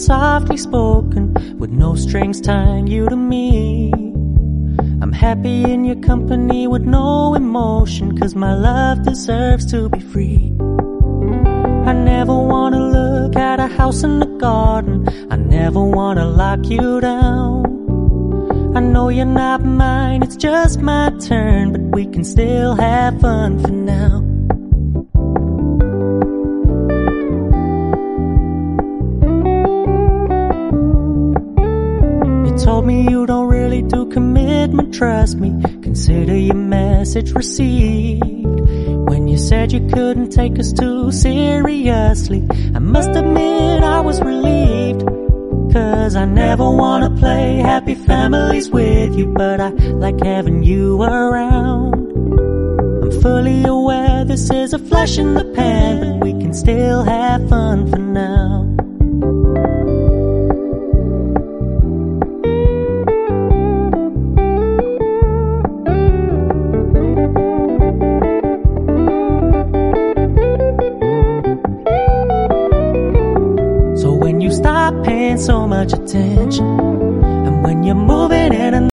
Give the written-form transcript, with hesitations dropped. softly spoken, with no strings tying you to me. I'm happy in your company with no emotion, 'cause my love deserves to be free. I never wanna look at a house and a garden, I never wanna lock you down. I know you're not mine, it's just my turn, but we can still have fun for now. Told me you don't really do commitment, trust me, consider your message received. When you said you couldn't take us too seriously, I must admit I was relieved, 'cause I never wanna play happy families with you, but I like having you around. I'm fully aware this is a flash in the pan, but we can still have fun for now. So when you stop paying so much attention, and when you're moving in another